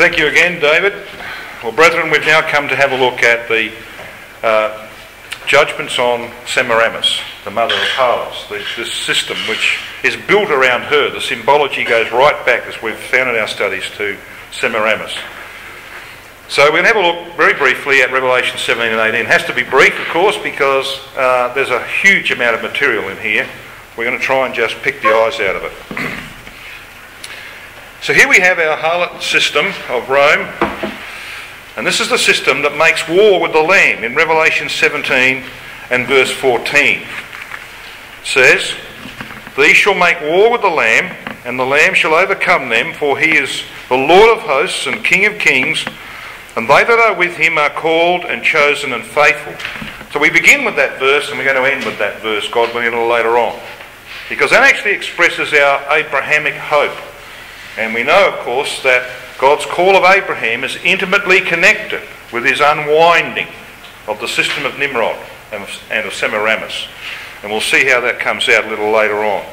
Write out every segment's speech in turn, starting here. Thank you again, David. Well, brethren, we've now come to have a look at the judgments on Semiramis, the mother of Harlots, this system which is built around her. The symbology goes right back, as we've found in our studies, to Semiramis. So we're going to have a look very briefly at Revelation 17 and 18. It has to be brief, of course, because there's a huge amount of material in here. We're going to try and just pick the eyes out of it. So here we have our harlot system of Rome, and this is the system that makes war with the Lamb. In Revelation 17 and verse 14 says, "These shall make war with the Lamb, and the Lamb shall overcome them, for he is the Lord of hosts and King of kings, and they that are with him are called and chosen and faithful." So we begin with that verse, and we're going to end with that verse, God willing, a little later on, because that actually expresses our Abrahamic hope. And we know, of course, that God's call of Abraham is intimately connected with his unwinding of the system of Nimrod and of Semiramis. And we'll see how that comes out a little later on.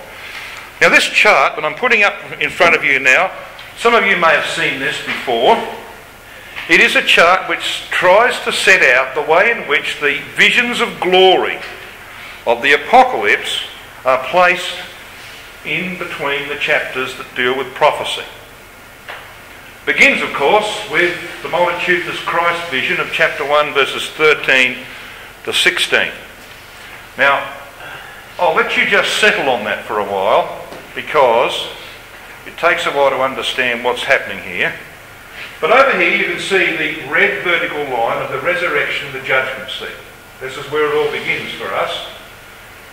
Now, this chart that I'm putting up in front of you now, some of you may have seen this before. It is a chart which tries to set out the way in which the visions of glory of the apocalypse are placed in between the chapters that deal with prophecy. Begins, of course, with the multitudinous Christ vision of chapter 1, verses 13 to 16. Now, I'll let you just settle on that for a while, because it takes a while to understand what's happening here. But over here you can see the red vertical line of the resurrection of the judgment seat. This is where it all begins for us.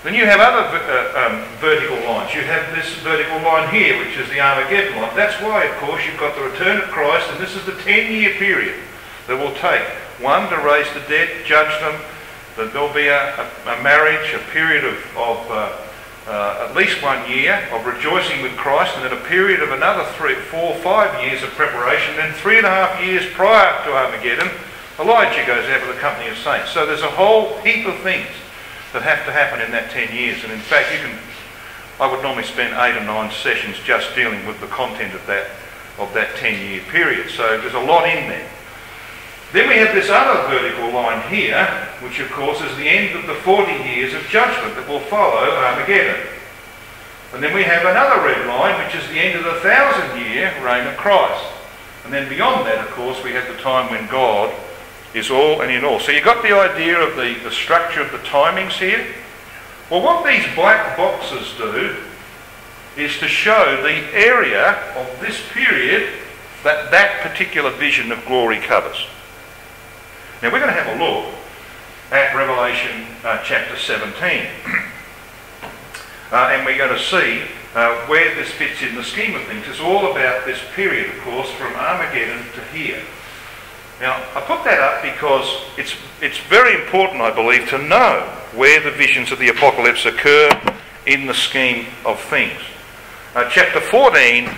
Then you have other vertical lines. You have this vertical line here, which is the Armageddon line. That's why, of course, you've got the return of Christ, and this is the 10-year period that will take one to raise the dead, judge them, that there'll be a marriage, a period of at least 1 year of rejoicing with Christ, and then a period of another 3, 4, 5 years of preparation. Then 3.5 years prior to Armageddon, Elijah goes out with a company of saints. So there's a whole heap of things that have to happen in that 10 years, and in fact I would normally spend 8 or 9 sessions just dealing with the content of that 10-year period. So there's a lot in there. Then we have this other vertical line here, which of course is the end of the 40 years of judgment that will follow Armageddon. And then we have another red line, which is the end of the 1,000-year reign of Christ. And then beyond that, of course, we have the time when God is all and in all. So you've got the idea of the structure of the timings here. Well, what these black boxes do is to show the area of this period that that particular vision of glory covers. Now we're going to have a look at Revelation chapter 17. And we're going to see where this fits in the scheme of things. It's all about this period, of course, from Armageddon to here. Now, I put that up because it's very important, I believe, to know where the visions of the apocalypse occur in the scheme of things. Chapter 14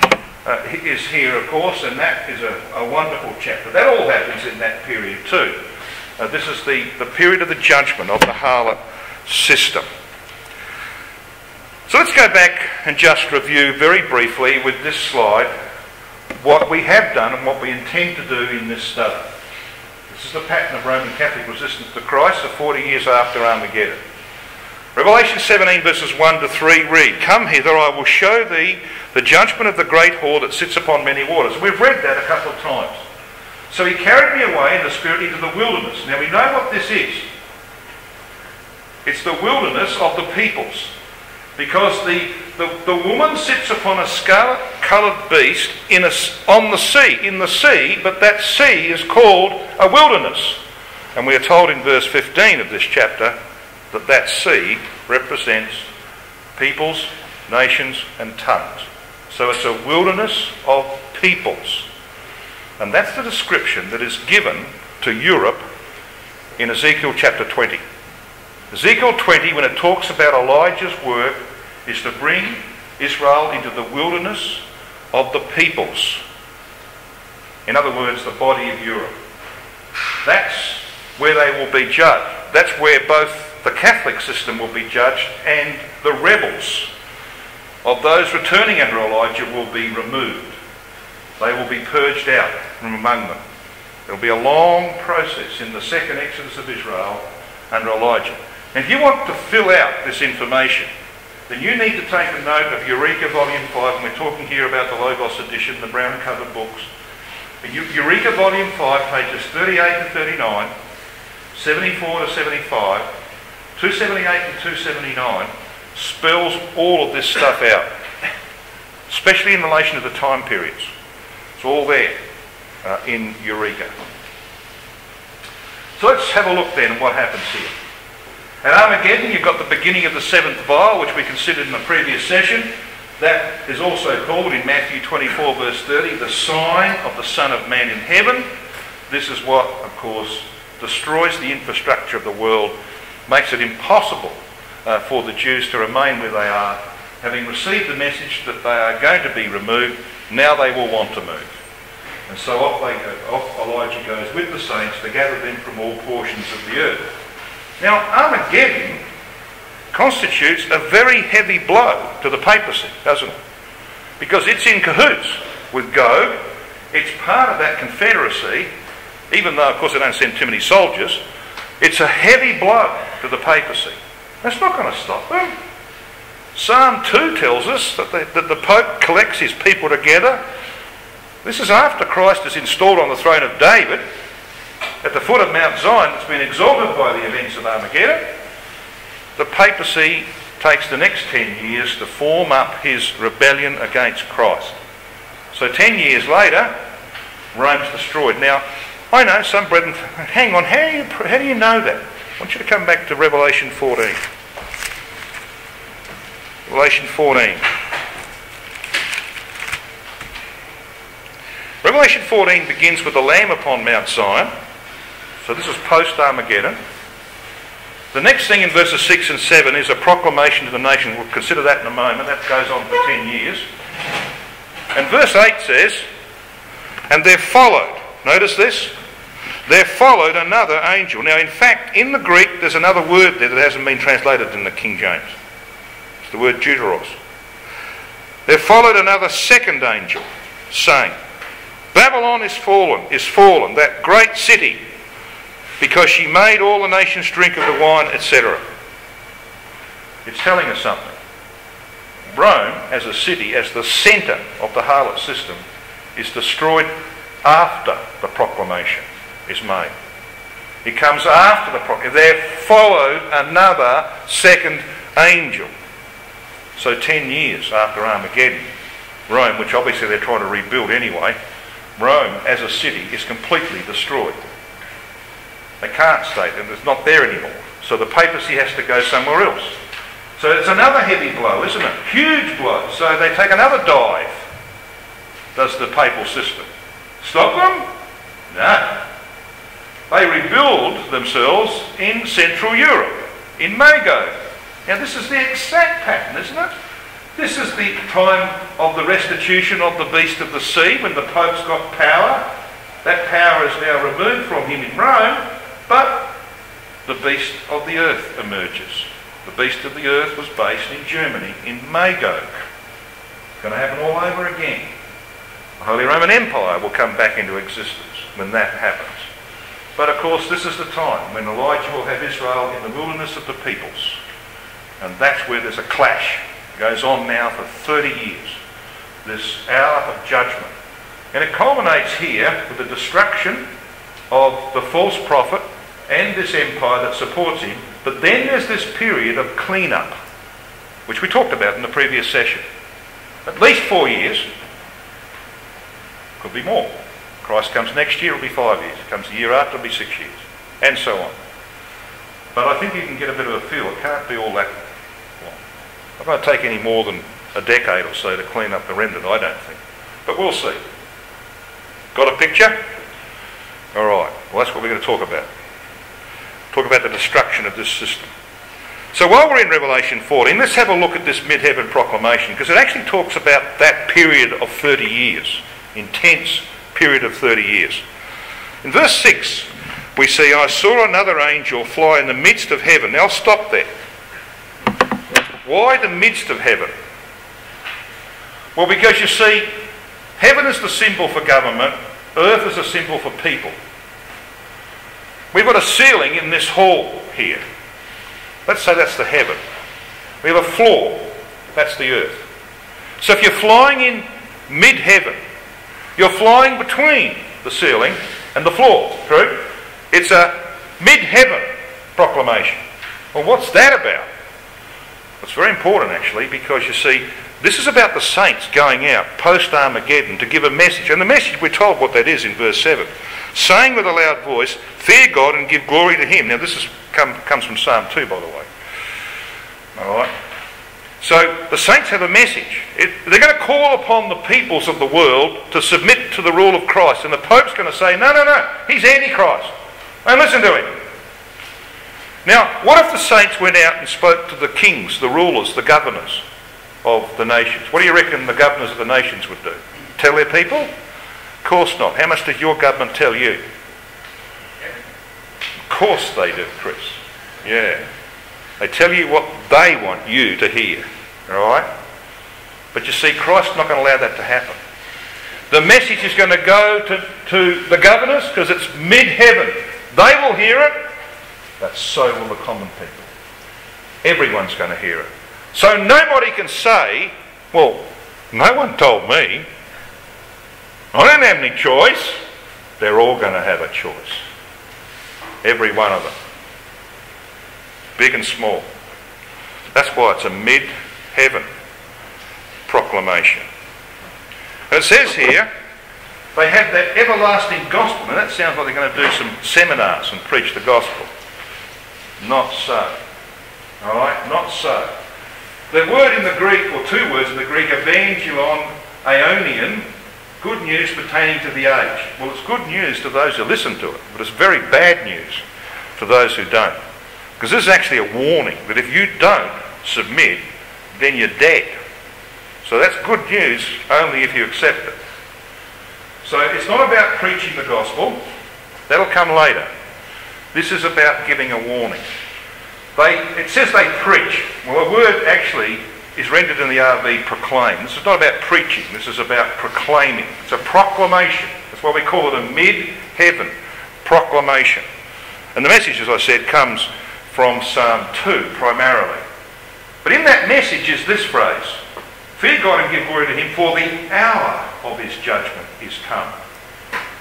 is here, of course, and that is a wonderful chapter. That all happens in that period too. This is the period of the judgment of the harlot system. So let's go back and just review very briefly with this slide what we have done and what we intend to do in this study. This is the pattern of Roman Catholic resistance to Christ of 40 years after Armageddon. Revelation 17 verses 1 to 3 read, "Come hither, I will show thee the judgment of the great whore that sits upon many waters." We've read that a couple of times. "So he carried me away in the spirit into the wilderness." Now we know what this is. It's the wilderness of the peoples. Because the woman sits upon a scarlet-coloured beast on the sea, but that sea is called a wilderness. And we are told in verse 15 of this chapter that that sea represents peoples, nations and tongues. So it's a wilderness of peoples. And that's the description that is given to Europe in Ezekiel chapter 20. Ezekiel 20, when it talks about Elijah's work, is to bring Israel into the wilderness of the peoples. In other words, the body of Europe. That's where they will be judged. That's where both the Catholic system will be judged and the rebels of those returning under Elijah will be removed. They will be purged out. from among them. There will be a long process in the second exodus of Israel under Elijah. And if you want to fill out this information, then you need to take a note of Eureka Volume 5, and we're talking here about the Logos edition, the brown-covered books. Eureka Volume 5, pages 38 to 39, 74 to 75, 278 and 279, spells all of this stuff out, especially in relation to the time periods. It's all there in Eureka. So let's have a look then at what happens here. At Armageddon, you've got the beginning of the seventh vial, which we considered in the previous session. That is also called, in Matthew 24, verse 30, the sign of the Son of Man in heaven. This is what, of course, destroys the infrastructure of the world, makes it impossible for the Jews to remain where they are. Having received the message that they are going to be removed, now they will want to move. And so off they go. Off Elijah goes with the saints to gather them from all portions of the earth. Now, Armageddon constitutes a very heavy blow to the papacy, doesn't it? Because it's in cahoots with Gog. It's part of that confederacy, even though, of course, they don't send too many soldiers. It's a heavy blow to the papacy. That's not going to stop them. Psalm 2 tells us that the Pope collects his people together. This is after Christ is installed on the throne of David, at the foot of Mount Zion, that's been exalted by the events of Armageddon. The papacy takes the next 10 years to form up his rebellion against Christ. So 10 years later, Rome's destroyed. Now, I know some brethren, hang on, how do you know that? I want you to come back to Revelation 14. Revelation 14. Revelation 14 begins with the Lamb upon Mount Zion. So this is post-Armageddon. The next thing in verses 6 and 7 is a proclamation to the nation. We'll consider that in a moment. That goes on for 10 years. And verse 8 says, and there followed, notice this, there followed another angel. Now, in fact, in the Greek, there's another word there that hasn't been translated in the King James. It's the word deuteros. There followed another second angel, saying, Babylon is fallen, that great city, because she made all the nations drink of the wine, etc. It's telling us something. Rome, as a city, as the centre of the Harlot system, is destroyed after the proclamation is made. It comes after the proclamation. There followed another second angel. So 10 years after Armageddon, Rome, which obviously they're trying to rebuild anyway, Rome as a city is completely destroyed. They can't stay there. It's not there anymore. So the papacy has to go somewhere else. So it's another heavy blow, isn't it? Huge blow. So they take another dive. Does the papal system stop them? No. They rebuild themselves in Central Europe, in Mago. Now this is the exact pattern, isn't it? This is the time of the restitution of the beast of the sea, when the Pope's got power. That power is now removed from him in Rome, but the beast of the earth emerges. The beast of the earth was based in Germany, in Mago. It's going to happen all over again. The Holy Roman Empire will come back into existence when that happens. But of course, this is the time when Elijah will have Israel in the wilderness of the peoples. And that's where there's a clash. Goes on now for 30 years, this hour of judgment. And it culminates here with the destruction of the false prophet and this empire that supports him. But then there's this period of cleanup, which we talked about in the previous session. At least 4 years, could be more. Christ comes next year, it'll be 5 years. Comes the year after, it'll be 6 years. And so on. But I think you can get a bit of a feel. It can't be all that. It won't take any more than a decade or so to clean up the remnant, I don't think. But we'll see. Got a picture? All right. Well, that's what we're going to talk about. Talk about the destruction of this system. So while we're in Revelation 14, let's have a look at this mid-heaven proclamation, because it actually talks about that period of 30 years. Intense period of 30 years. In verse 6, we see, I saw another angel fly in the midst of heaven. Now, I'll stop there. Why the midst of heaven? Well, because you see, heaven is the symbol for government, Earth is a symbol for people. We've got a ceiling in this hall here. Let's say that's the heaven. We have a floor. That's the earth. So if you're flying in mid-heaven, you're flying between the ceiling and the floor. True? It's a mid-heaven proclamation. Well, what's that about? It's very important, actually, because you see, this is about the saints going out post-Armageddon to give a message. And the message, we're told what that is in verse 7. Saying with a loud voice, fear God and give glory to him. Now this is comes from Psalm 2, by the way. Alright. So the saints have a message. They're going to call upon the peoples of the world to submit to the rule of Christ. And the Pope's going to say, no, he's Antichrist. And listen to him. Now, what if the saints went out and spoke to the kings, the rulers, the governors of the nations? What do you reckon the governors of the nations would do? Tell their people? Of course not. How much does your government tell you? Of course they do, Chris. Yeah. They tell you what they want you to hear. Alright? But you see, Christ's not going to allow that to happen. The message is going to go to the governors because it's mid-heaven. They will hear it. But so will the common people. Everyone's going to hear it. So nobody can say, well, no one told me. I don't have any choice. They're all going to have a choice. Every one of them. Big and small. That's why it's a mid-heaven proclamation. And it says here, they have that everlasting gospel. Now that sounds like they're going to do some seminars and preach the gospel. Not so. Alright? Not so. The word in the Greek, or two words in the Greek, evangelion, aionian, good news pertaining to the age. Well, it's good news to those who listen to it, but it's very bad news for those who don't. Because this is actually a warning that if you don't submit, then you're dead. So that's good news only if you accept it. So it's not about preaching the gospel. That'll come later. This is about giving a warning. It says they preach. Well, the word actually is rendered in the RV proclaim. This is not about preaching. This is about proclaiming. It's a proclamation. That's why we call it a mid-heaven proclamation. And the message, as I said, comes from Psalm 2 primarily. But in that message is this phrase, fear God and give glory to him, for the hour of his judgment is come.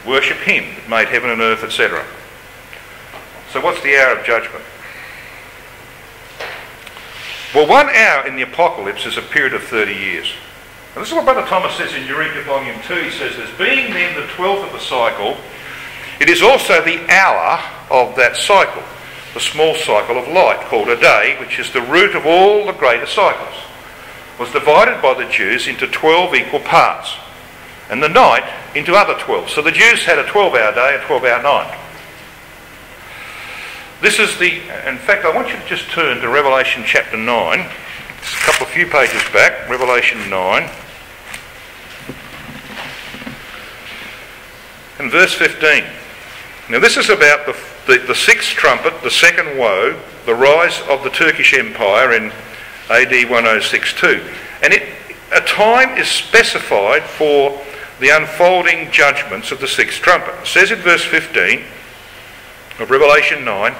Worship him that made heaven and earth, etc. So what's the hour of judgment? Well, 1 hour in the apocalypse is a period of 30 years. And this is what Brother Thomas says in Eureka Volume 2. He says this, being then the 12th of the cycle, it is also the hour of that cycle, the small cycle of light called a day, which is the root of all the greater cycles, was divided by the Jews into 12 equal parts, and the night into other 12. So the Jews had a 12-hour day, a 12-hour night. This is the... In fact, I want you to just turn to Revelation chapter 9. It's a couple of few pages back. Revelation 9. And verse 15. Now this is about the sixth trumpet, the second woe, the rise of the Turkish Empire in AD 1062. And a time is specified for the unfolding judgments of the sixth trumpet. It says in verse 15... of Revelation 9,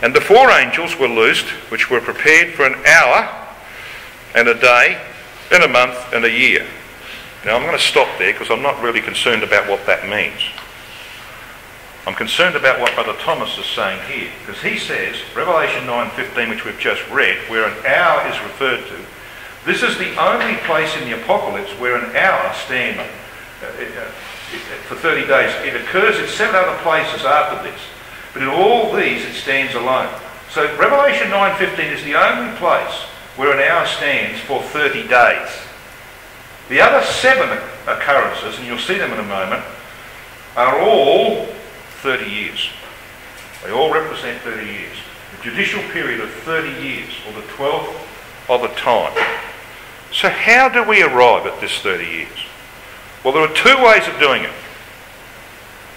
and the four angels were loosed, which were prepared for an hour and a day and a month and a year. Now I'm going to stop there because I'm not really concerned about what that means. I'm concerned about what Brother Thomas is saying here, because he says, Revelation 9:15, which we've just read, where an hour is referred to, this is the only place in the apocalypse where an hour stands for 30 days. It occurs in 7 other places after this. But in all these it stands alone. So Revelation 9:15 is the only place where an hour stands for 30 days. The other 7 occurrences, and you'll see them in a moment, are all 30 years. They all represent 30 years. The judicial period of 30 years, or the 12th of a time. So how do we arrive at this 30 years? Well, there are 2 ways of doing it,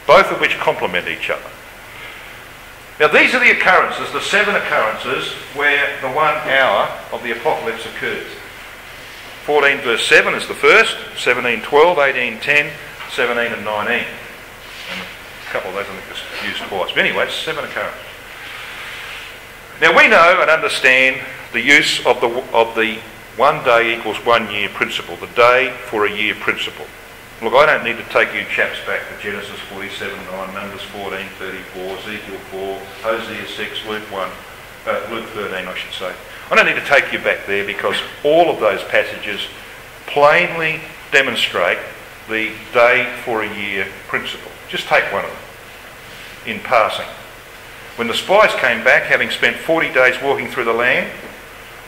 both of which complement each other. Now, these are the occurrences, the 7 occurrences, where the 1 hour of the apocalypse occurs. 14 verse 7 is the first, 17:12, 18:10, 17 and 19. a couple of those I think was used twice. But anyway, it's seven occurrences. Now we know and understand the use of the 1 day equals 1 year principle, the day for a year principle. Look, I don't need to take you chaps back to Genesis 47:9, Numbers 14:34, Ezekiel 4, Hosea 6, Luke 13, I should say. I don't need to take you back there because all of those passages plainly demonstrate the day for a year principle. Just take one of them in passing. When the spies came back, having spent 40 days walking through the land,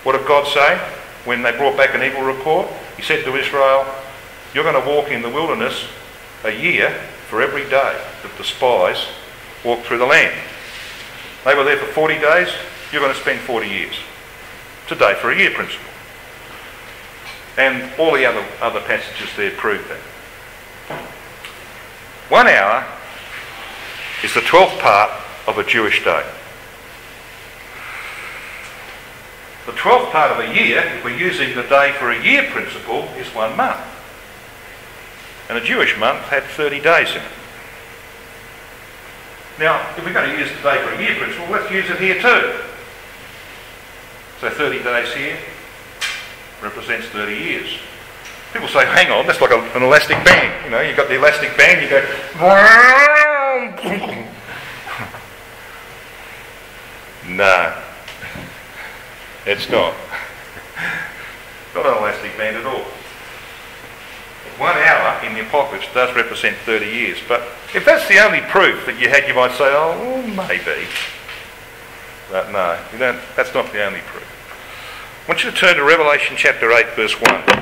what did God say when they brought back an evil report? He said to Israel, you're going to walk in the wilderness a year for every day that the spies walked through the land. They were there for 40 days. You're going to spend 40 years. It's a day for a year principle. And all the other passages there prove that. 1 hour is the 12th part of a Jewish day. The 12th part of a year, if we're using the day for a year principle, is 1 month. And a Jewish month had 30 days in it. Now, if we're going to use the day for a year principle, let's use it here too. So 30 days here represents 30 years. People say, hang on, that's like an elastic band. You know, you've got the elastic band, you go... No, it's not. Not an elastic band at all. 1 hour in the apocalypse does represent 30 years. But if that's the only proof that you had, you might say, oh, maybe. But no, you don't, that's not the only proof. I want you to turn to Revelation chapter 8, verse 1.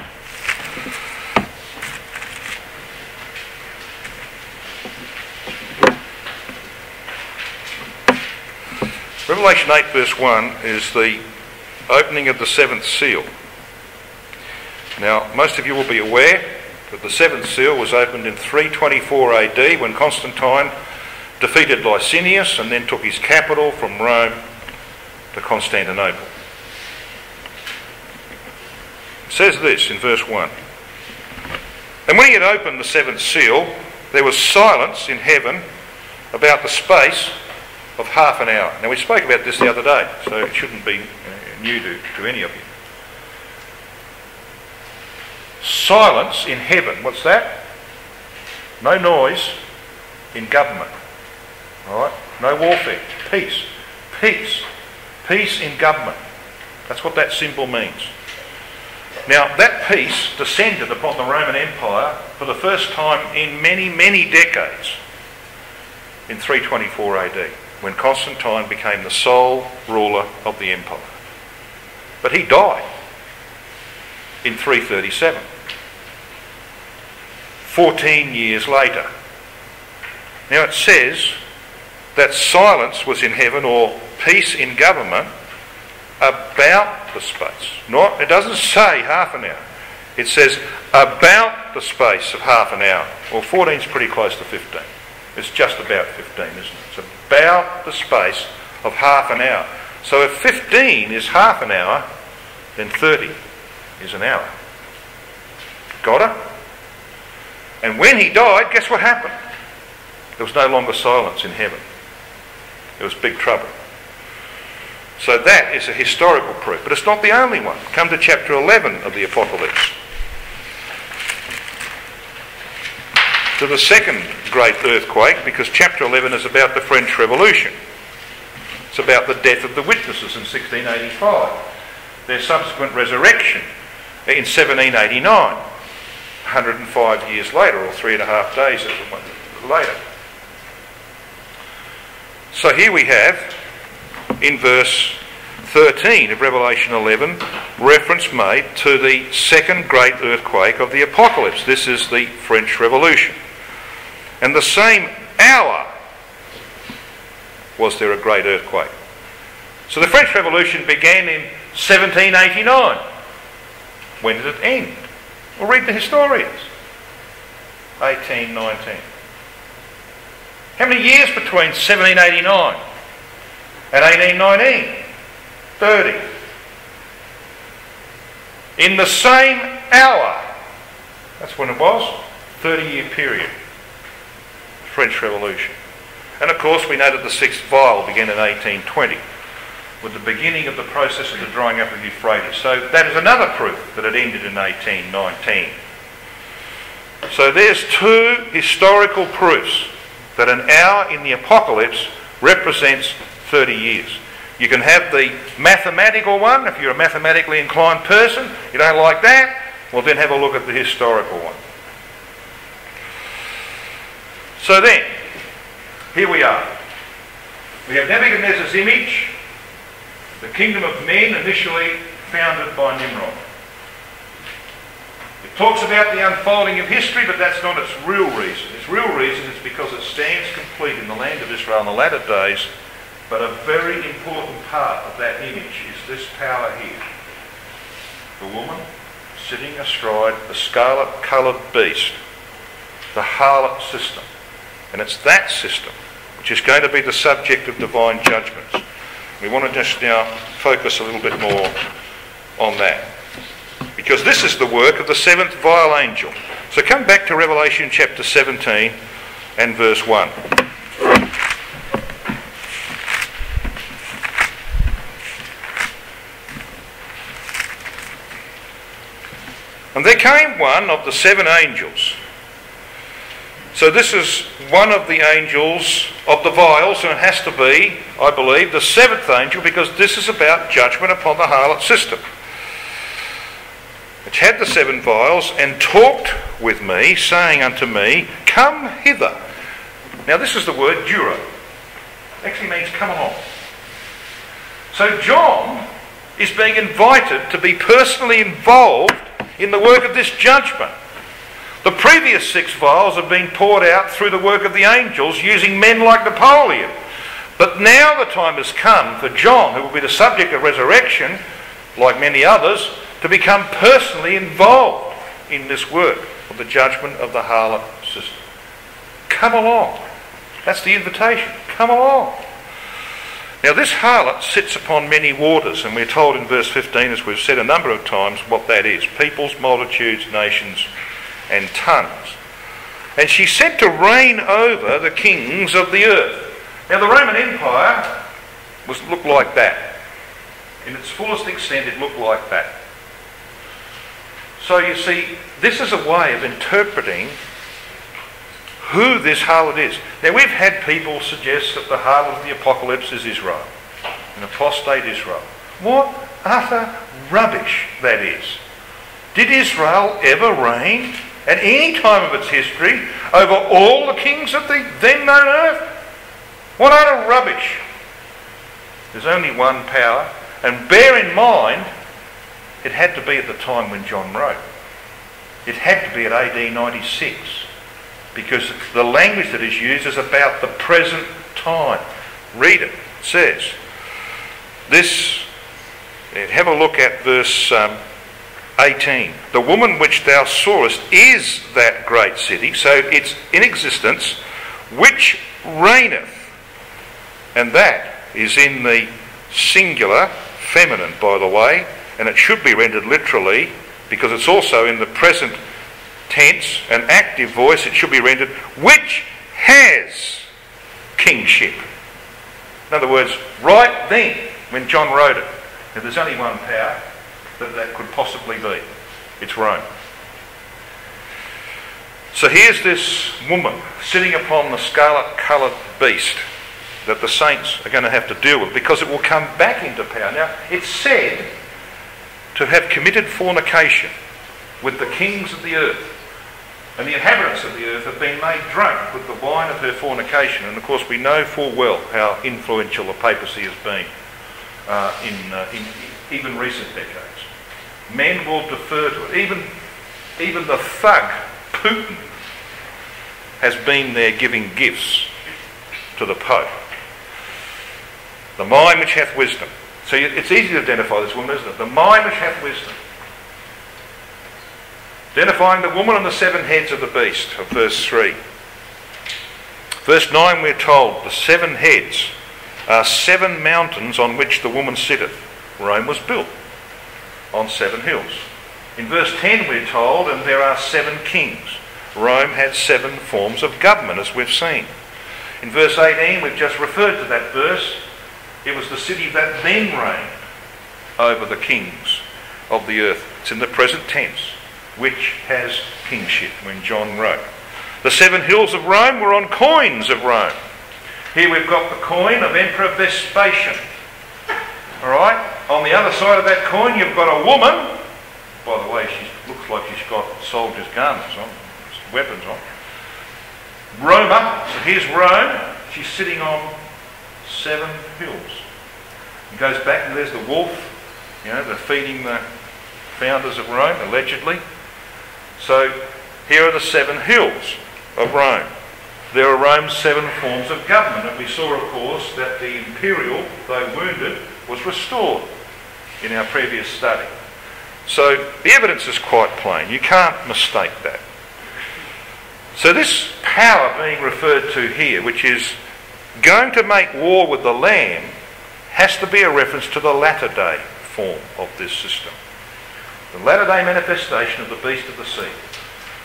Revelation 8, verse 1 is the opening of the seventh seal. Now, most of you will be aware that the seventh seal was opened in 324 AD when Constantine defeated Licinius and then took his capital from Rome to Constantinople. It says this in verse 1. And when he had opened the seventh seal, there was silence in heaven about the space of half an hour. Now, we spoke about this the other day, so it shouldn't be new to any of you. Silence in heaven. What's that? No noise in government. All right? No warfare. Peace. Peace. Peace in government. That's what that symbol means. Now, that peace descended upon the Roman Empire for the first time in many, many decades in 324 AD when Constantine became the sole ruler of the empire. But he died in 337. 14 years later. Now it says that silence was in heaven, or peace in government, about the space. Not, it doesn't say half an hour. It says about the space of half an hour. Well, 14 is pretty close to 15. It's just about 15, isn't it? It's about the space of half an hour. So if 15 is half an hour, then 30 is an hour. Got it? And when he died, guess what happened? There was no longer silence in heaven. It was big trouble. So that is a historical proof. But it's not the only one. Come to chapter 11 of the Apocalypse. To the second great earthquake, because chapter 11 is about the French Revolution. It's about the death of the witnesses in 1685. Their subsequent resurrection in 1789, 105 years later, or 3.5 days later. So here we have, in verse 13 of Revelation 11, reference made to the second great earthquake of the apocalypse. This is the French Revolution. And the same hour was there a great earthquake. So the French Revolution began in 1789. When did it end? Well, read the historians. 1819. How many years between 1789 and 1819? 30. In the same hour, that's when it was, 30-year period, French Revolution. And of course we know that the sixth vial began in 1820 with the beginning of the process of the drying up of the Euphrates. So that is another proof that it ended in 1819. So there's two historical proofs that an hour in the apocalypse represents 30 years. You can have the mathematical one, if you're a mathematically inclined person, you don't like that, well then have a look at the historical one. So then, here we are. We have Nebuchadnezzar's image, the kingdom of men initially founded by Nimrod. It talks about the unfolding of history, but that's not its real reason. Its real reason is because it stands complete in the land of Israel in the latter days, but a very important part of that image is this power here. The woman sitting astride the scarlet-coloured beast, the harlot system. And it's that system which is going to be the subject of divine judgments. We want to just now focus a little bit more on that, because this is the work of the seventh vial angel. So come back to Revelation chapter 17 and verse 1. And there came one of the seven angels. So this is one of the angels of the vials, and it has to be, I believe, the seventh angel, because this is about judgment upon the harlot system, which had the seven vials, and talked with me, saying unto me, come hither. Now this is the word dura. It actually means come along. So John is being invited to be personally involved in the work of this judgment. The previous six vials have been poured out through the work of the angels using men like Napoleon. But now the time has come for John, who will be the subject of resurrection, like many others, to become personally involved in this work of the judgment of the harlot system. Come along. That's the invitation. Come along. Now this harlot sits upon many waters, and we're told in verse 15, as we've said a number of times, what that is. Peoples, multitudes, nations, and tongues. And she's said to reign over the kings of the earth. Now the Roman Empire looked like that. In its fullest extent it looked like that. So you see, this is a way of interpreting who this harlot is. Now we've had people suggest that the harlot of the apocalypse is Israel, an apostate Israel. What utter rubbish that is. Did Israel ever reign at any time of its history over all the kings of the then known earth? What utter rubbish. There's only one power, and bear in mind it had to be at the time when John wrote. It had to be at AD 96, because the language that is used is about the present time. Read it. It says this. Have a look at verse 18. The woman which thou sawest is that great city, so it's in existence, which reigneth. And that is in the singular feminine, by the way, and it should be rendered literally, because it's also in the present tense, an active voice. It should be rendered, which has kingship. In other words, right then, when John wrote it. Now there's only one power that could possibly be. It's Rome. So here's this woman sitting upon the scarlet-coloured beast that the saints are going to have to deal with, because it will come back into power. Now, it's said to have committed fornication with the kings of the earth, and the inhabitants of the earth have been made drunk with the wine of her fornication. And of course we know full well how influential the papacy has been in even recent decades. Men will defer to it. Even the thug, Putin, has been there giving gifts to the Pope. The mind which hath wisdom. So it's easy to identify this woman, isn't it? The mind which hath wisdom. Identifying the woman and the seven heads of the beast, of verse 3. Verse 9 we're told, the seven heads are seven mountains on which the woman sitteth. Rome was built on seven hills. In verse 10 we're told, and there are seven kings. Rome had seven forms of government, as we've seen. In verse 18, we've just referred to that verse. It was the city that then reigned over the kings of the earth. It's in the present tense, which has kingship, when John wrote. The seven hills of Rome were on coins of Rome. Here we've got the coin of Emperor Vespasian. All right? On the other side of that coin, you've got a woman. By the way, she looks like she's got soldiers' garments on, weapons on. Roma, so here's Rome. She's sitting on seven hills. It goes back and there's the wolf. You know, they're feeding the founders of Rome, allegedly. So here are the seven hills of Rome. There are Rome's seven forms of government, and we saw, of course, that the imperial, though wounded, was restored in our previous study. So the evidence is quite plain. You can't mistake that. So this power being referred to here, which is going to make war with the Lamb, has to be a reference to the latter-day form of this system. The latter-day manifestation of the beast of the sea.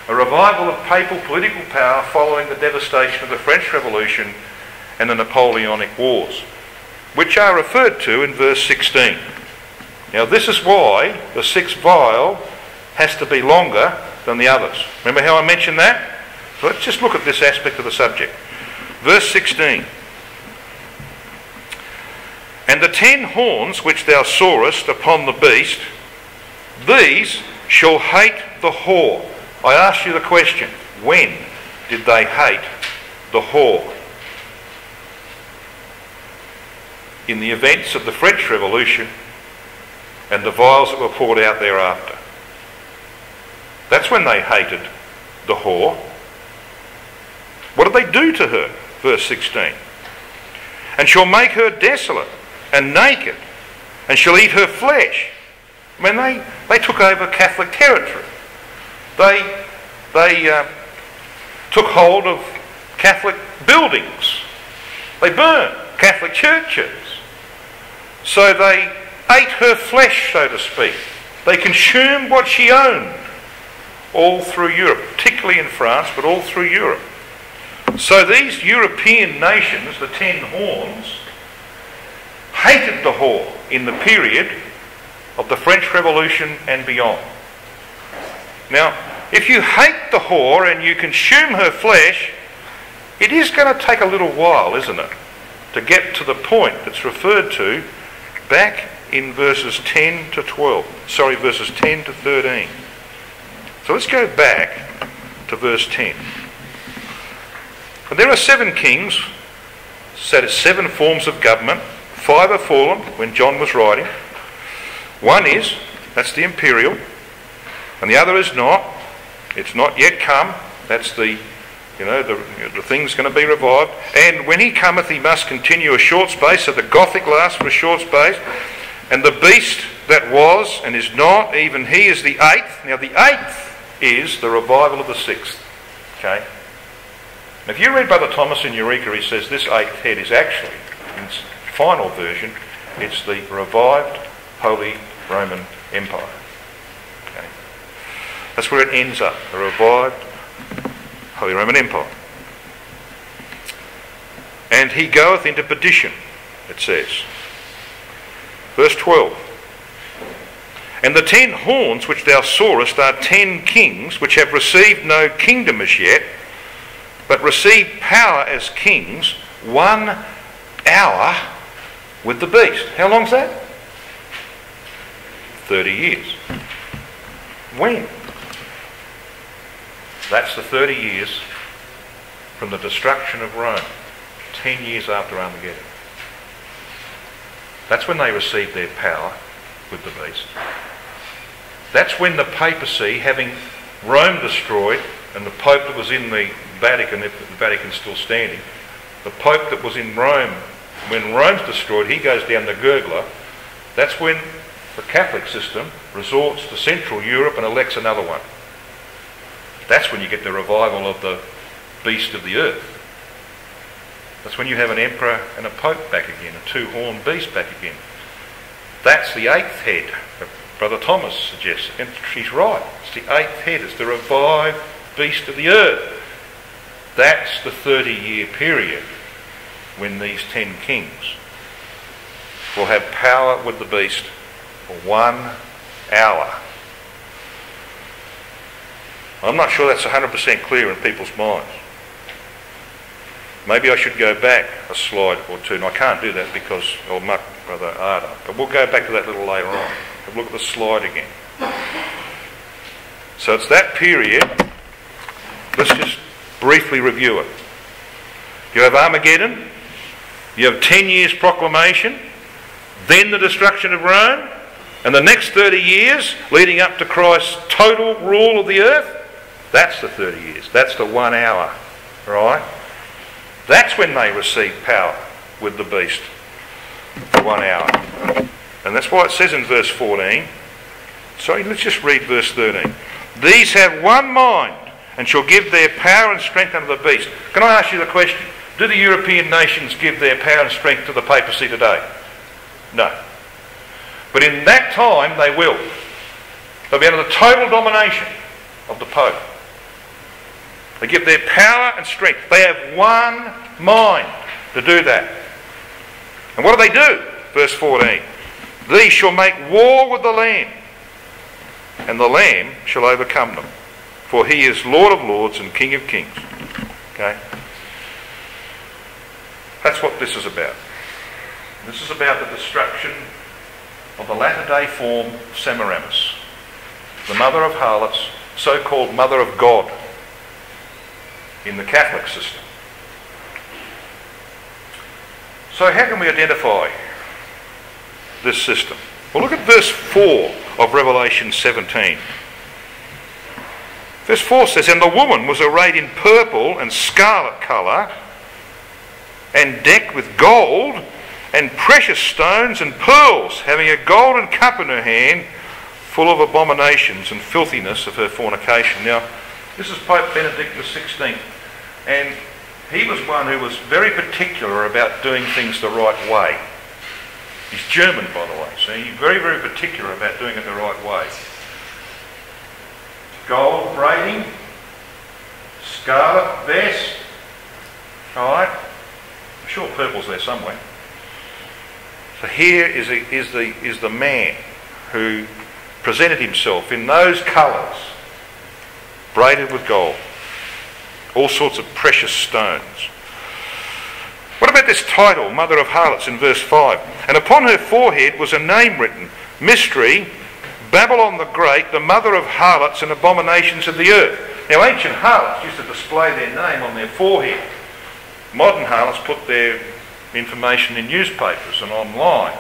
A revival of papal political power following the devastation of the French Revolution and the Napoleonic Wars, which are referred to in verse 16. Now this is why the sixth vial has to be longer than the others. Remember how I mentioned that? So let's just look at this aspect of the subject. Verse 16. And the 10 horns which thou sawest upon the beast, these shall hate the whore. I ask you the question, when did they hate the whore? In the events of the French Revolution and the vials that were poured out thereafter. That's when they hated the whore. What did they do to her? Verse 16. And shall make her desolate and naked, and shall eat her flesh. I mean, they took over Catholic territory. They took hold of Catholic buildings. They burned Catholic churches. So they ate her flesh, so to speak. They consumed what she owned all through Europe, particularly in France, but all through Europe. So these European nations, the 10 horns, hated the whore in the period of the French Revolution and beyond. Now, if you hate the whore and you consume her flesh, it is going to take a little while, isn't it, to get to the point that's referred to back in verses 10 to 12. Sorry, verses 10 to 13. So let's go back to verse 10. And there are 7 kings, so that is 7 forms of government. 5 are fallen when John was writing. One is, that's the imperial, and the other is not. It's not yet come. That's the, you know, the thing's going to be revived. And when he cometh, he must continue a short space. So the Gothic lasts for a short space. And the beast that was and is not, even he is the 8th. Now the 8th is the revival of the 6th. Okay. If you read Brother Thomas in Eureka, he says this 8th head is actually, in its final version, it's the revived Holy Roman Empire. Okay. That's where it ends up, the revived Holy Roman Empire. And he goeth into perdition, it says. Verse 12. And the 10 horns which thou sawest are 10 kings which have received no kingdom as yet, but receive power as kings 1 hour with the beast. How long's that? 30 years. When? That's the 30 years from the destruction of Rome, 10 years after Armageddon. That's when they received their power with the beast. That's when the papacy, having Rome destroyed, and the Pope that was in the Vatican, if the Vatican's still standing, the Pope that was in Rome, when Rome's destroyed, he goes down the gurgler. That's when the Catholic system resorts to Central Europe and elects another one. That's when you get the revival of the beast of the earth. That's when you have an emperor and a pope back again, a 2-horned beast back again. That's the 8th head, Brother Thomas suggests, and she's right. It's the 8th head, it's the revived beast of the earth. That's the 30-year period when these 10 kings will have power with the beast for 1 hour. I'm not sure that's 100% clear in people's minds. Maybe I should go back a slide or two, and I can't do that because I'll muck Brother Arda. But we'll go back to that a little later on. Have a look at the slide again. So it's that period. Let's just briefly review it. You have Armageddon. You have 10 years proclamation. Then the destruction of Rome. And the next 30 years leading up to Christ's total rule of the earth. That's the 30 years. That's the 1 hour. Right? That's when they receive power with the beast for 1 hour. And that's why it says in verse 14, sorry, let's just read verse 13. These have one mind and shall give their power and strength unto the beast. Can I ask you the question? Do the European nations give their power and strength to the papacy today? No. But in that time they will. They'll be under the total domination of the Pope. They give their power and strength. They have one mind to do that. And what do they do? Verse 14. These shall make war with the Lamb, and the Lamb shall overcome them, for he is Lord of lords and King of kings. Okay? That's what this is about. This is about the destruction of the latter-day form of Semiramis, the mother of harlots, so-called mother of God, in the Catholic system. So how can we identify this system? Well, look at verse 4 of Revelation 17. Verse 4 says, "And the woman was arrayed in purple and scarlet colour, and decked with gold and precious stones and pearls, having a golden cup in her hand, full of abominations and filthiness of her fornication." Now, this is Pope Benedict XVI. And he was one who was very particular about doing things the right way. He's German, by the way, so he's very, very particular about doing it the right way. Gold braiding, scarlet vest, alright? I'm sure purple's there somewhere. So here is the man who presented himself in those colours, braided with gold, all sorts of precious stones. What about this title, Mother of Harlots, in verse 5? "And upon her forehead was a name written, Mystery, Babylon the Great, the mother of harlots and abominations of the earth." Now, ancient harlots used to display their name on their forehead. Modern harlots put their information in newspapers and online.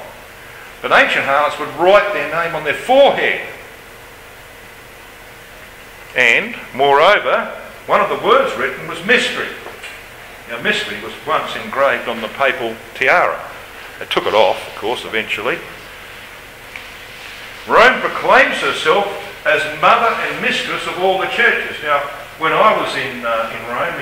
But ancient harlots would write their name on their forehead. And, moreover, one of the words written was mystery. Now, mystery was once engraved on the papal tiara. They took it off, of course, eventually. Rome proclaims herself as mother and mistress of all the churches. Now, when I was in Rome,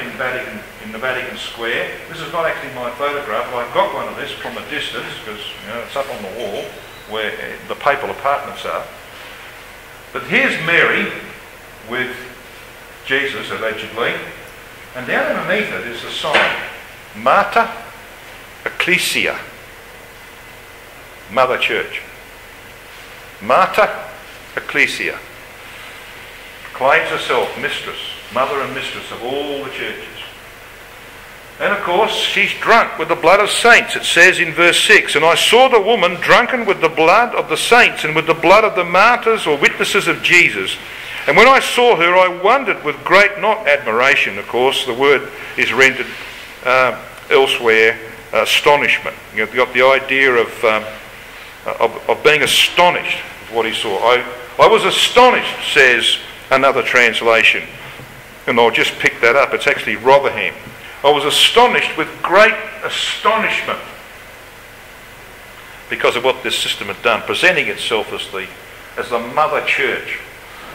in the Vatican Square, this is not actually my photograph. I got one of this from a distance because it's up on the wall where the papal apartments are. But here's Mary with Jesus, allegedly. And down underneath it is the sign, Mater Ecclesia, Mother Church. Mater Ecclesia claims herself mistress, mother and mistress of all the churches. And of course, she's drunk with the blood of saints. It says in verse 6, "And I saw the woman drunken with the blood of the saints and with the blood of the martyrs or witnesses of Jesus. And when I saw her, I wondered with great," not admiration, of course, the word is rendered elsewhere, astonishment. You've got the idea of being astonished at what he saw. I was astonished, says another translation. And I'll just pick that up. It's actually Rotherham. "I was astonished with great astonishment," because of what this system had done, presenting itself as the mother church.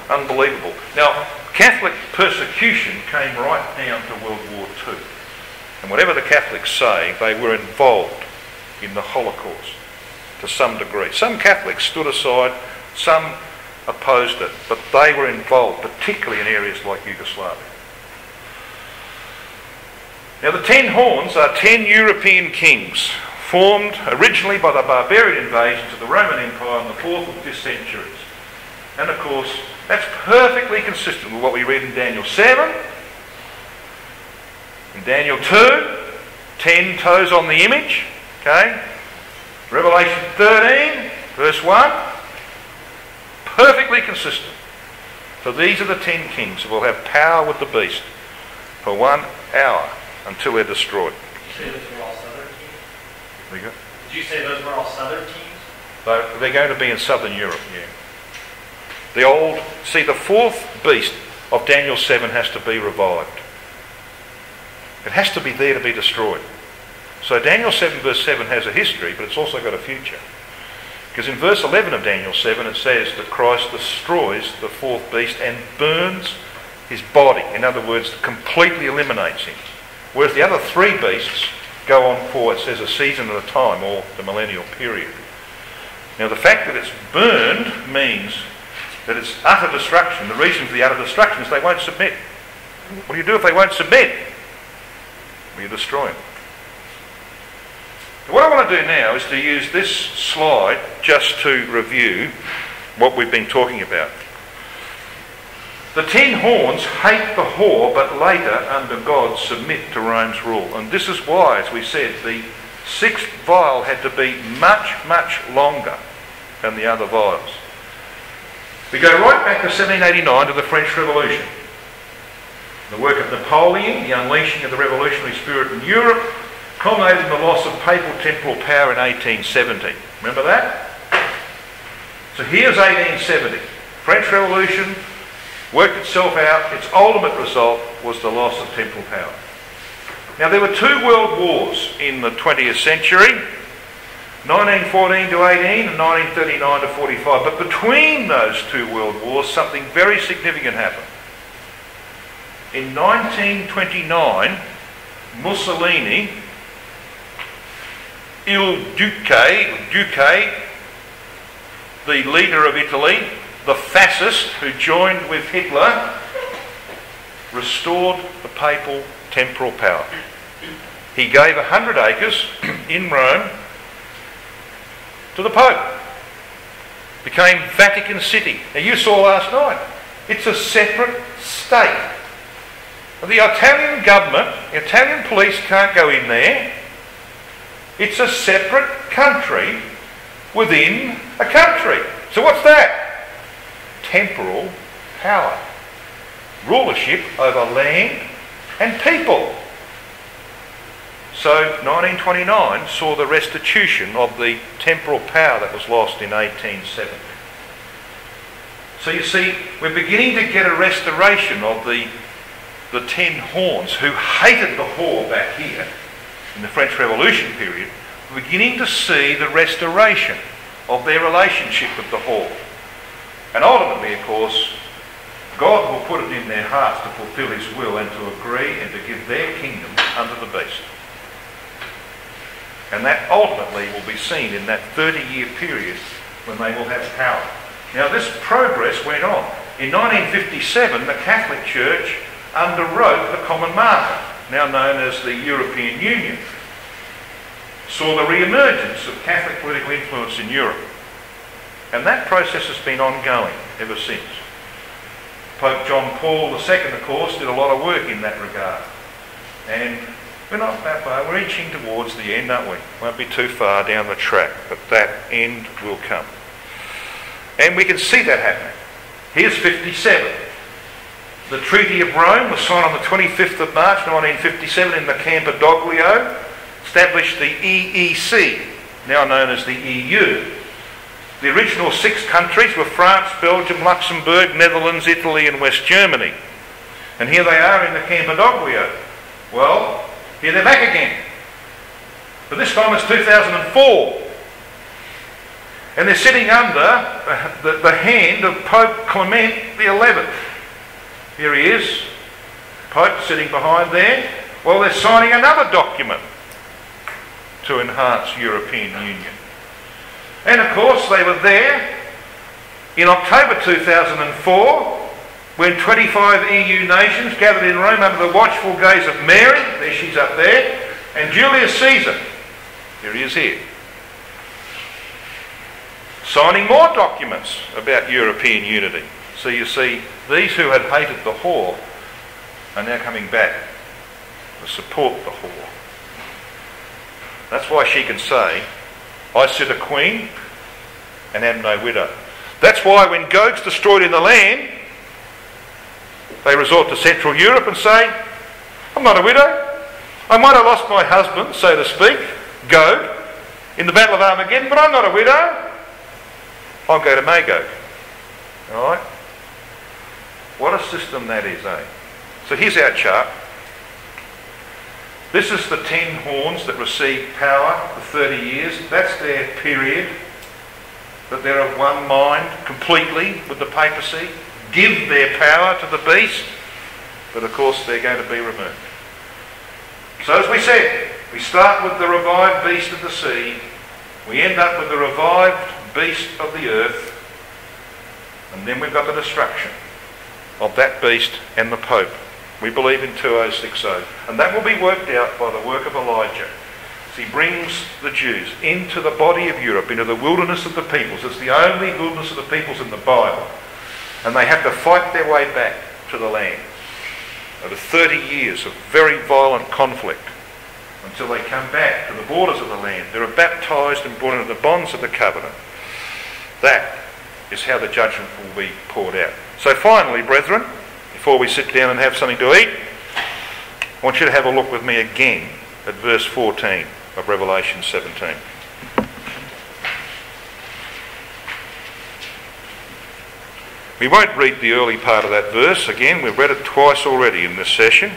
Unbelievable. Now, Catholic persecution came right down to World War II. And whatever the Catholics say, they were involved in the Holocaust to some degree. Some Catholics stood aside, some opposed it, but they were involved, particularly in areas like Yugoslavia. Now the 10 horns are 10 European kings, formed originally by the barbarian invasions of the Roman Empire in the 4th and 5th centuries. And of course, that's perfectly consistent with what we read in Daniel 7, in Daniel 2, 10 toes on the image, okay? Revelation 13, verse 1, perfectly consistent. So these are the 10 kings who will have power with the beast for 1 hour until they're destroyed. Did you say those were all southern kings? Did you say those were all southern kings? They're going to be in southern Europe, yeah. The fourth beast of Daniel 7 has to be revived. It has to be there to be destroyed. So Daniel 7 verse 7 has a history, but it's also got a future. Because in verse 11 of Daniel 7 it says that Christ destroys the fourth beast and burns his body. In other words, completely eliminates him. Whereas the other 3 beasts go on for, it says, a season at a time, or the millennial period. Now the fact that it's burned means that it's utter destruction. The reason for the utter destruction is they won't submit. What do you do if they won't submit? Well, you destroy them. What I want to do now is to use this slide just to review what we've been talking about. The 10 horns hate the whore, but later, under God, submit to Rome's rule. And this is why, as we said, the 6th vial had to be much, much longer than the other vials. We go right back to 1789 to the French Revolution. The work of Napoleon, the unleashing of the revolutionary spirit in Europe, culminated in the loss of papal temporal power in 1870. Remember that? So here's 1870. French Revolution worked itself out. Its ultimate result was the loss of temporal power. Now there were 2 world wars in the 20th century. 1914 to 18 and 1939 to 45. But between those 2 world wars, something very significant happened. In 1929, Mussolini, Il Duce, the leader of Italy, the fascist who joined with Hitler, restored the papal temporal power. He gave 100 acres in Rome to the Pope. Became Vatican City. Now you saw last night, it's a separate state. The Italian government, the Italian police can't go in there. It's a separate country within a country. So what's that? Temporal power. Rulership over land and people. So 1929 saw the restitution of the temporal power that was lost in 1870. So you see, we're beginning to get a restoration of the 10 horns who hated the whore back here in the French Revolution period. We're beginning to see the restoration of their relationship with the whore. And ultimately, of course, God will put it in their hearts to fulfil his will and to agree and to give their kingdom unto the beast. And that ultimately will be seen in that 30-year period when they will have power. Now this progress went on. In 1957, the Catholic Church underwrote the Common Market, now known as the European Union, saw the re-emergence of Catholic political influence in Europe. And that process has been ongoing ever since. Pope John Paul II, of course, did a lot of work in that regard. And we're not that far, we're inching towards the end, aren't we? Won't be too far down the track, but that end will come. And we can see that happening. Here's 57. The Treaty of Rome was signed on the 25th of March 1957 in the Campidoglio, established the EEC, now known as the EU. The original 6 countries were France, Belgium, Luxembourg, Netherlands, Italy and West Germany. And here they are in the Campidoglio. Well, here they're back again. But this time it's 2004. And they're sitting under the hand of Pope Clement XI. Here he is, Pope sitting behind there. Well, they're signing another document to enhance European Union. And of course, they were there in October 2004 when 25 EU nations gathered in Rome under the watchful gaze of Mary, there she's up there, and Julius Caesar, there he is here, signing more documents about European unity. So you see, these who had hated the whore are now coming back to support the whore. That's why she can say, I sit a queen and am no widow. That's why when Gog's destroyed in the land, they resort to Central Europe and say, I'm not a widow. I might have lost my husband, so to speak, Gog, in the Battle of Armageddon, but I'm not a widow. I'll go to Mago. All right? What a system that is, eh? So here's our chart. This is the 10 horns that received power for 30 years. That's their period that they're of one mind completely with the papacy. Give their power to the beast, but of course they're going to be removed. So as we said, we start with the revived beast of the sea. We end up with the revived beast of the earth. And then we've got the destruction of that beast and the Pope. We believe in 2060. And that will be worked out by the work of Elijah. As he brings the Jews into the body of Europe, into the wilderness of the peoples. It's the only wilderness of the peoples in the Bible. And they have to fight their way back to the land. Over 30 years of very violent conflict until they come back to the borders of the land. They're baptised and brought into the bonds of the covenant. That is how the judgment will be poured out. So finally, brethren, before we sit down and have something to eat, I want you to have a look with me again at verse 14 of Revelation 17. We won't read the early part of that verse again. We've read it twice already in this session.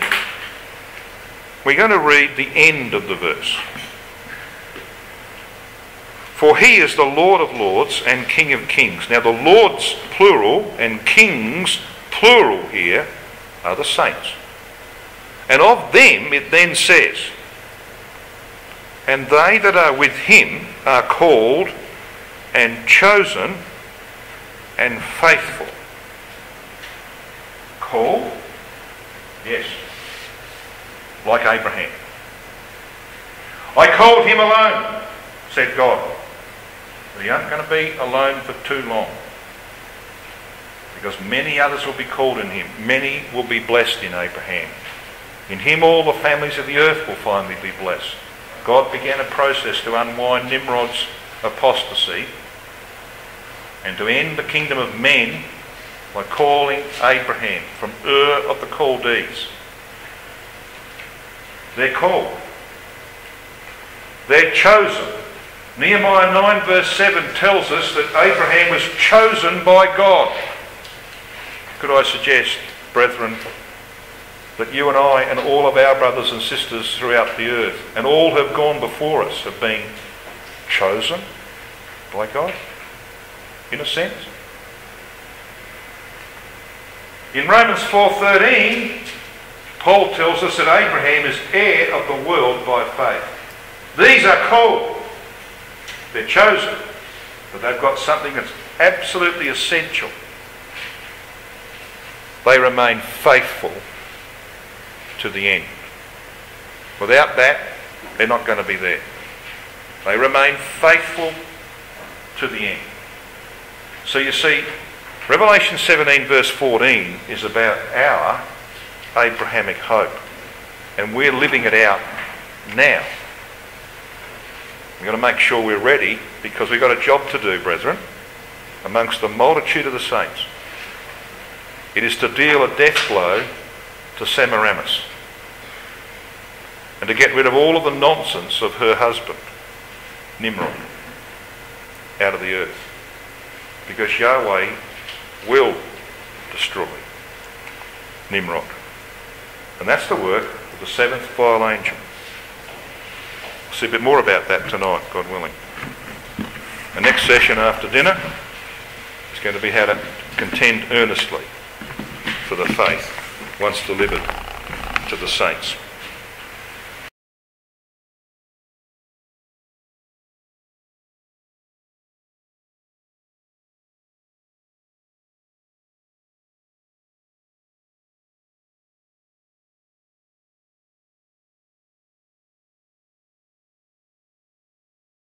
We're going to read the end of the verse. For he is the Lord of lords and King of kings. Now the lords, plural, and kings, plural here, are the saints. And of them it then says, and they that are with him are called and chosen and faithful. Called? Yes. Like Abraham. I called him alone, said God. But you aren't going to be alone for too long, because many others will be called in him. Many will be blessed in Abraham. In him all the families of the earth will finally be blessed. God began a process to unwind Nimrod's apostasy and to end the kingdom of men by calling Abraham from Ur of the Chaldees. They're called. They're chosen. Nehemiah 9 verse 7 tells us that Abraham was chosen by God. Could I suggest, brethren, that you and I and all of our brothers and sisters throughout the earth, and all who have gone before us, have been chosen by God, in a sense? In Romans 4:13, Paul tells us that Abraham is heir of the world by faith. These are called. They're chosen. But they've got something that's absolutely essential. They remain faithful to the end. Without that, they're not going to be there. They remain faithful to the end. So you see, Revelation 17 verse 14 is about our Abrahamic hope. And we're living it out now. We've got to make sure we're ready, because we've got a job to do, brethren, amongst the multitude of the saints. It is to deal a death blow to Semiramis and to get rid of all of the nonsense of her husband, Nimrod, out of the earth. Because Yahweh will destroy Nimrod. And that's the work of the seventh vile angel. We'll see a bit more about that tonight, God willing. The next session after dinner is going to be how to contend earnestly for the faith once delivered to the saints.